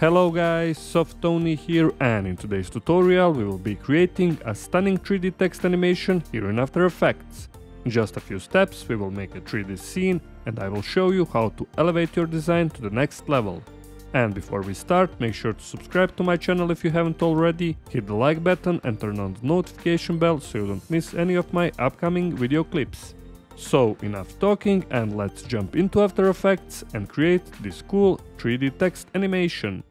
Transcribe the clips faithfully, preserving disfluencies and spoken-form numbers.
Hello guys, Softoni here, and in today's tutorial we will be creating a stunning three D text animation here in After Effects. In just a few steps we will make a three D scene and I will show you how to elevate your design to the next level. And before we start, make sure to subscribe to my channel if you haven't already, hit the like button and turn on the notification bell so you don't miss any of my upcoming video clips. So enough talking and let's jump into After Effects and create this cool three D text animation.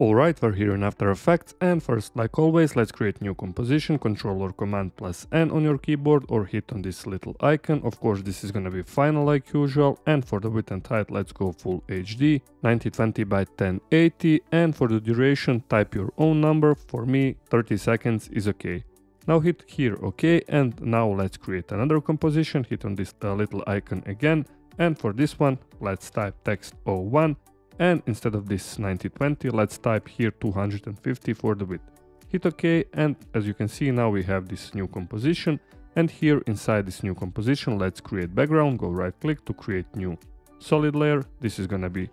Alright, we're here in After Effects, and first, like always, let's create new composition. Control or Command plus N on your keyboard, or hit on this little icon. Of course, this is gonna be final like usual, and for the width and height, let's go full H D, ninety twenty by ten eighty, and for the duration, type your own number. For me, thirty seconds is okay. Now hit here OK, and now let's create another composition. Hit on this uh, little icon again, and for this one, let's type text zero one. And instead of this ninety twenty, let's type here two hundred fifty for the width. Hit OK, and as you can see now we have this new composition, and here inside this new composition let's create background. Go right click to create new solid layer. This is gonna be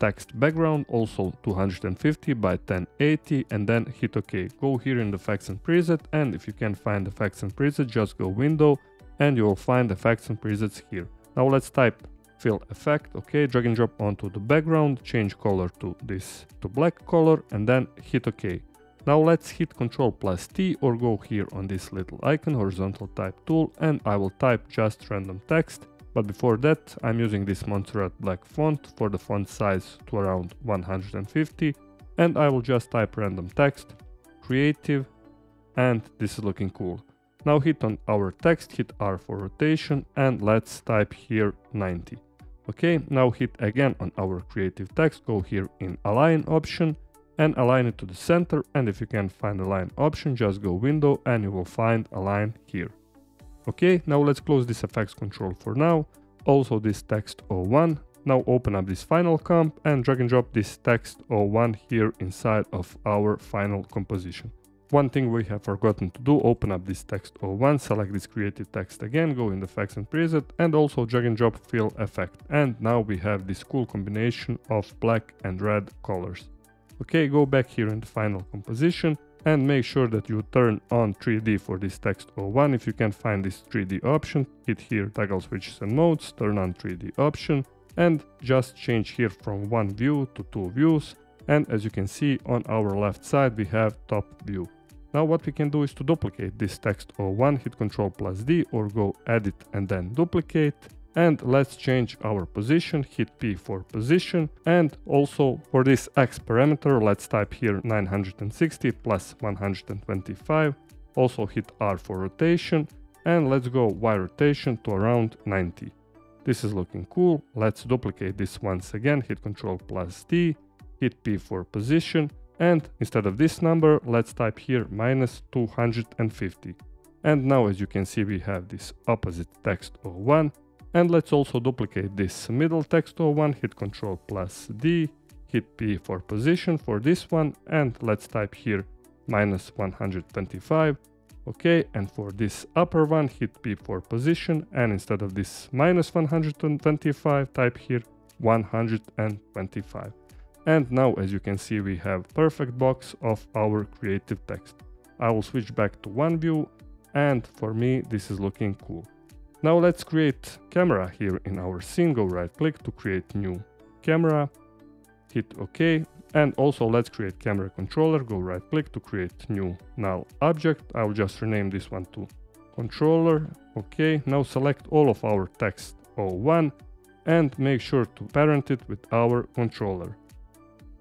text background, also two hundred fifty by ten eighty, and then hit OK. Go here in the effects and preset, and if you can't find effects and preset, just go window and you'll find effects and presets here. Now let's type fill effect, okay, drag and drop onto the background, change color to this, to black color, and then hit OK. Now let's hit Ctrl plus T or go here on this little icon, horizontal type tool, and I will type just random text, but before that I'm using this Montserrat black font for the font size to around one hundred fifty, and I will just type random text, creative, and this is looking cool. Now hit on our text, hit R for rotation, and let's type here ninety. Okay, now hit again on our creative text, go here in align option and align it to the center, and if you can't find align option, just go window and you will find align here. Okay, now let's close this effects control for now, also this text zero one. Now open up this final comp and drag and drop this text zero one here inside of our final composition. One thing we have forgotten to do, open up this text zero one, select this creative text again, go in the effects and preset, and also drag and drop fill effect. And now we have this cool combination of black and red colors. Okay, go back here in the final composition and make sure that you turn on three D for this text zero one. If you can't find this three D option, hit here toggle switches and modes, turn on three D option, and just change here from one view to two views. And as you can see on our left side, we have top view. Now what we can do is to duplicate this text zero one, hit Ctrl plus D or go edit and then duplicate. And let's change our position, hit P for position. And also for this X parameter, let's type here nine hundred sixty plus one hundred twenty-five. Also hit R for rotation and let's go Y rotation to around ninety. This is looking cool. Let's duplicate this once again, hit Ctrl plus D, hit P for position. And instead of this number, let's type here minus two hundred fifty. And now as you can see, we have this opposite text zero one. And let's also duplicate this middle text zero one, hit Ctrl plus D, hit P for position for this one. And let's type here minus one hundred twenty-five. Okay, and for this upper one, hit P for position. And instead of this minus one hundred twenty-five, type here one hundred twenty-five. And now, as you can see, we have perfect box of our creative text. I will switch back to one view, and for me, this is looking cool. Now let's create camera here in our scene. Go right click to create new camera, hit OK. And also let's create camera controller. Go right click to create new null object. I will just rename this one to controller. Okay, now select all of our text zero one and make sure to parent it with our controller.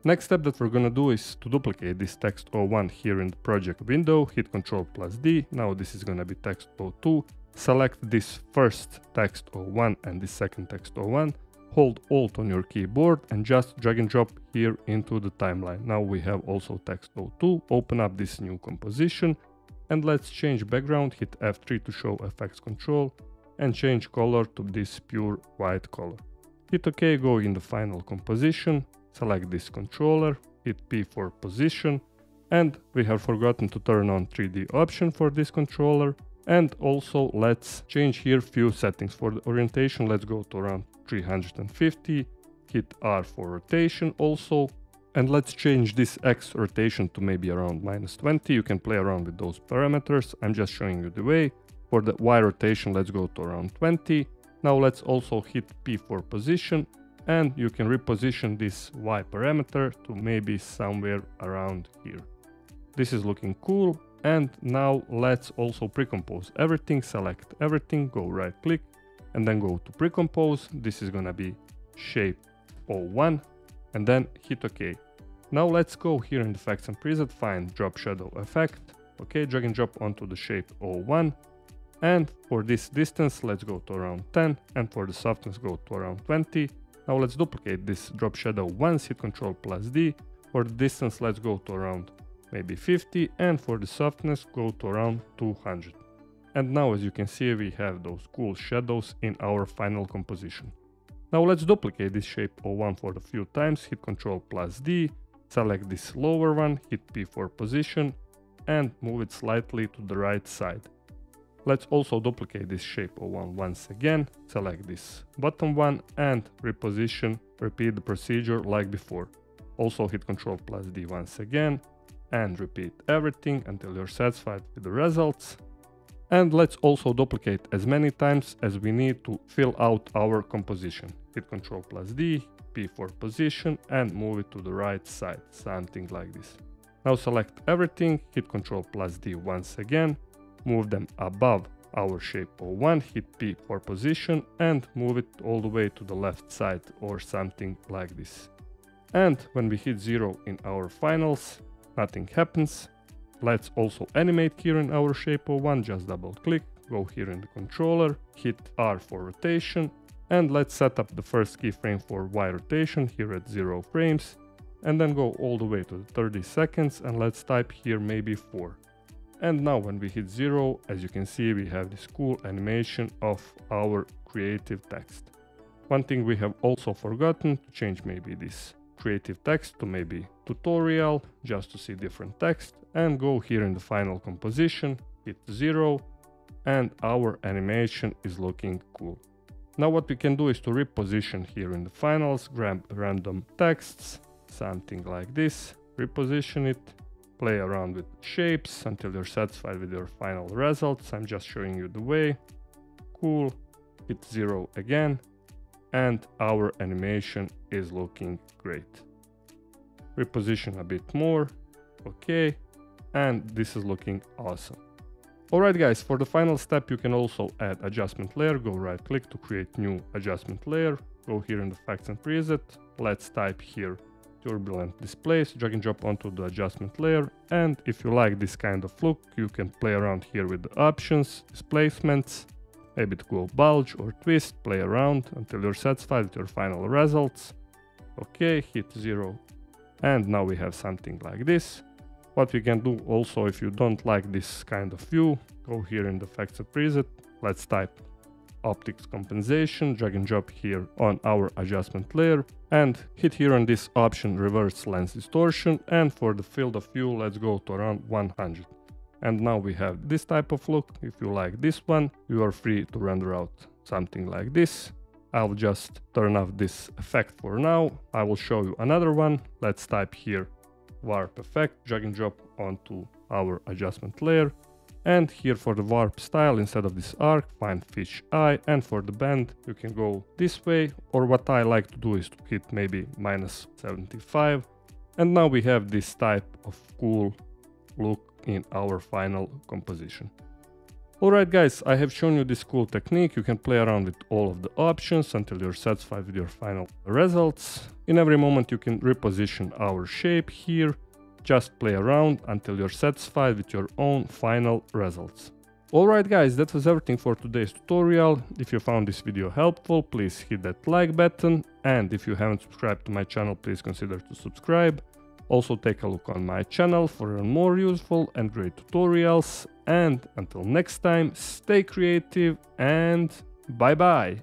Next step that we're gonna do is to duplicate this text zero one here in the project window, hit Ctrl plus D. Now this is gonna be text zero two. Select this first text zero one and this second text zero one. Hold Alt on your keyboard and just drag and drop here into the timeline. Now we have also text zero two. Open up this new composition and let's change background. Hit F three to show effects control and change color to this pure white color. Hit OK, go in the final composition. Select this controller, hit P for position, And we have forgotten to turn on three D option for this controller. And also let's change here few settings. For the orientation, let's go to around three hundred fifty, hit R for rotation also. And let's change this X rotation to maybe around minus twenty. You can play around with those parameters. I'm just showing you the way. For the Y rotation, let's go to around twenty. Now let's also hit P for position. And you can reposition this Y parameter to maybe somewhere around here. This is looking cool. And now let's also pre-compose everything, select everything, go right click, and then go to pre-compose. This is gonna be shape zero one, and then hit OK. Now let's go here in effects and preset, find drop shadow effect. Okay, drag and drop onto the shape zero one. And for this distance, let's go to around ten, and for the softness, go to around twenty. Now let's duplicate this drop shadow once, hit Ctrl plus D. For the distance, let's go to around maybe fifty, and for the softness, go to around two hundred. And now, as you can see, we have those cool shadows in our final composition. Now let's duplicate this shape zero one for a few times, hit Ctrl plus D, select this lower one, hit P for position, and move it slightly to the right side. Let's also duplicate this shape zero one once again, select this bottom one and reposition, repeat the procedure like before. Also hit Ctrl plus D once again and repeat everything until you're satisfied with the results. And let's also duplicate as many times as we need to fill out our composition. Hit Ctrl plus D, P for position and move it to the right side, something like this. Now select everything, hit Ctrl plus D once again, move them above our shape zero one, hit P for position and move it all the way to the left side or something like this. And when we hit zero in our finals, nothing happens. Let's also animate here in our shape zero one, just double click, go here in the controller, hit R for rotation, and let's set up the first keyframe for Y rotation here at zero frames, and then go all the way to thirty seconds and let's type here maybe four. And now when we hit zero, as you can see, we have this cool animation of our creative text. One thing we have also forgotten to change maybe this creative text to maybe tutorial, just to see different text, and go here in the final composition, hit zero, and our animation is looking cool. Now what we can do is to reposition here in the finals, grab random texts, something like this, reposition it, play around with shapes until you're satisfied with your final results. I'm just showing you the way. Cool. Hit zero again. And our animation is looking great. Reposition a bit more. Okay. And this is looking awesome. Alright guys, for the final step, you can also add adjustment layer. Go right click to create new adjustment layer. Go here in the effects and preset. Let's type here turbulent displays, drag and drop onto the adjustment layer, and if you like this kind of look, you can play around here with the options, displacements, maybe to go bulge or twist, play around until you're satisfied with your final results. Okay, hit zero, and now we have something like this. What we can do also, if you don't like this kind of view, go here in the effects and preset, let's type optics compensation, drag and drop here on our adjustment layer and hit here on this option reverse lens distortion, and for the field of view let's go to around one hundred. And now we have this type of look. If you like this one, you are free to render out something like this. I'll just turn off this effect for now. I will show you another one. Let's type here warp effect, drag and drop onto our adjustment layer. And here for the warp style, instead of this arc, find fish eye, and for the bend, you can go this way, or what I like to do is to hit maybe minus seventy-five. And now we have this type of cool look in our final composition. Alright guys, I have shown you this cool technique. You can play around with all of the options until you're satisfied with your final results. In every moment you can reposition our shape here. Just play around until you're satisfied with your own final results. Alright guys, that was everything for today's tutorial. If you found this video helpful, please hit that like button, and if you haven't subscribed to my channel, please consider to subscribe. Also take a look on my channel for more useful and great tutorials, and until next time, stay creative and bye bye!